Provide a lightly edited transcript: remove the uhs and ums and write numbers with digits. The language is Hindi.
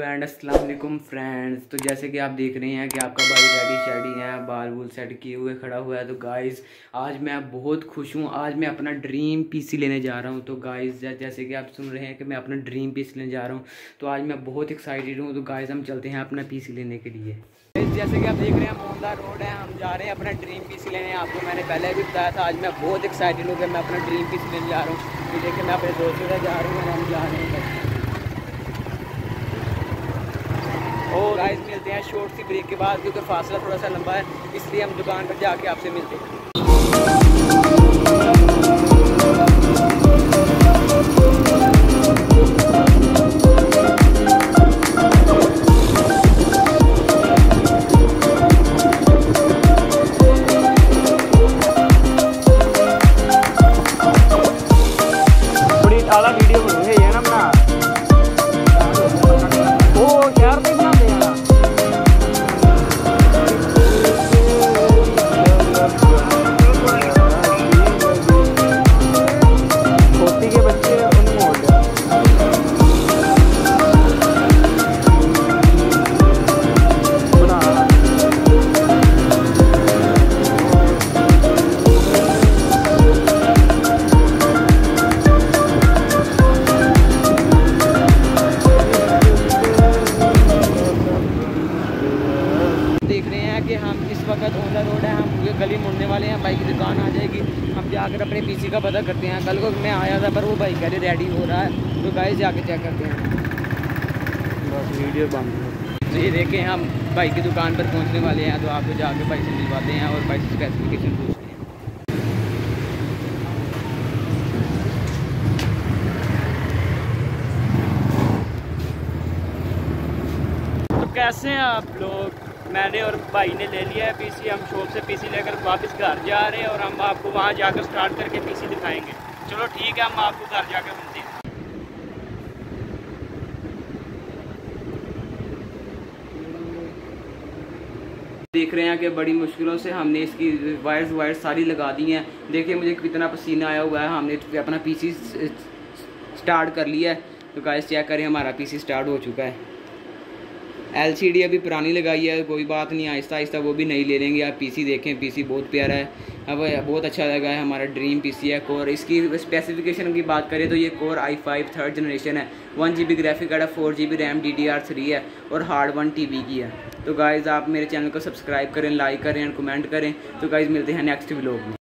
एंड अस्सलाम वालेकुम फ्रेंड्स। तो जैसे कि आप देख रहे हैं कि आपका भाई रेडी शेडी है, बाल वूल सेट किए हुए खड़ा हुआ है। तो गाइस आज मैं बहुत खुश हूँ, आज मैं अपना ड्रीम पीसी लेने जा रहा हूँ। तो गाइस जैसे कि आप सुन रहे हैं कि मैं अपना ड्रीम पीसी लेने जा रहा हूँ, तो आज मैं बहुत एक्साइटेड हूँ। तो गाइस हम चलते हैं अपना पीसी लेने के लिए। जैसे कि आप देख रहे हैं मोहल्ला रोड है, हम जा रहे हैं अपना ड्रीम पीसी लेने। आपको मैंने पहले भी बताया था, आज मैं बहुत एक्साइटेड हूँ कि मैं अपना ड्रीम पीसी लेने जा रहा हूँ। तो देखिए मैं अपने दोस्तों के साथ जा रहा हूँ, हम जा रहे हैं। और गाइस मिलते हैं शॉर्ट सी ब्रेक के बाद, क्योंकि फासला थोड़ा सा लंबा है, इसलिए हम दुकान पर जाके आपसे मिलते हैं। बड़ी ताला वीडियो बनाई है ना अपना, वो यार देख रहे हैं कि हम इस वक्त ओला रोड है, हम ये गली मुड़ने वाले हैं, बाइक की दुकान आ जाएगी। हम जाकर अपने पीसी का पता करते हैं। कल को मैं आया था पर वो बाइक पहले रेडी हो रहा है, तो गाइस जाके चेक करते हैं। बस वीडियो बंद। ये देखें हम बाइक की दुकान पर पहुंचने वाले हैं, तो आपको जाके बाइक से मिलवाते हैं और बाइक स्पेसिफिकेशन पूछते हैं। तो कैसे हैं आप लोग? मैंने और भाई ने ले लिया है पीसी। हम शॉप से पीसी लेकर वापस घर जा रहे हैं और हम आपको वहां जाकर स्टार्ट करके पीसी दिखाएंगे। चलो ठीक है, हम आपको घर जाकर मिलते हैं। देख रहे हैं कि बड़ी मुश्किलों से हमने इसकी वायर्स सारी लगा दी हैं। देखिए मुझे कितना पसीना आया हुआ है। हमने अपना पीसी स्टार्ट कर लिया है। तो गाइस चेक करें, हमारा पीसी स्टार्ट हो चुका है। एलसीडी अभी पुरानी लगाई है, कोई बात नहीं, आहिस्ता आहिस्ता वो भी नहीं ले लेंगे। आप पीसी देखें, पीसी बहुत प्यारा है, अब बहुत अच्छा लगा है। हमारा ड्रीम पीसी है। कोर इसकी स्पेसिफिकेशन की बात करें तो ये कोर i5 थर्ड जनरेशन है, 1 GB ग्राफिक कार्ड है, 4 GB रैम DDR3 है और हार्ड 1 TB की है। तो गाइज़ आप मेरे चैनल को सब्सक्राइब करें, लाइक करें एंड कमेंट करें। तो गाइज़ मिलते हैं नेक्स्ट व्लॉग में।